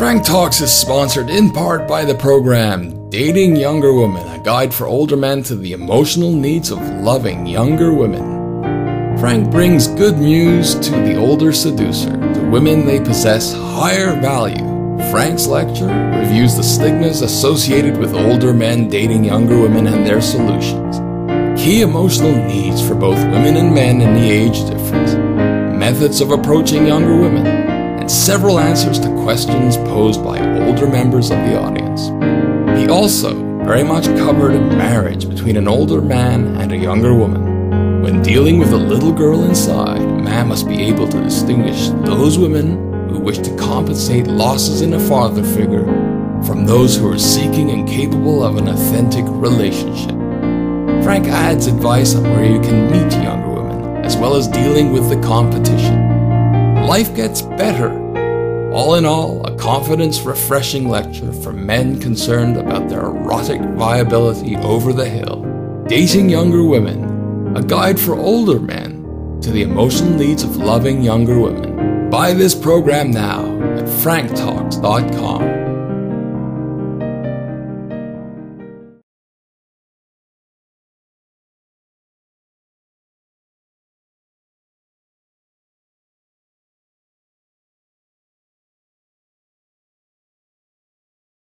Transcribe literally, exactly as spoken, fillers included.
Frank Talks is sponsored in part by the program Dating Younger Women, a guide for older men to the emotional needs of loving younger women. Frank brings good news to the older seducer, to women they possess higher value. Frank's lecture reviews the stigmas associated with older men dating younger women and their solutions. Key emotional needs for both women and men in the age difference. Methods of approaching younger women. Several answers to questions posed by older members of the audience. He also very much covered a marriage between an older man and a younger woman. When dealing with a little girl inside, a man must be able to distinguish those women who wish to compensate losses in a father figure from those who are seeking and capable of an authentic relationship. Frank adds advice on where you can meet younger women, as well as dealing with the competition. Life gets better. All in all, a confidence-refreshing lecture for men concerned about their erotic viability over the hill. Dating Younger Women, a guide for older men to the emotional needs of loving younger women. Buy this program now at frank talks dot com.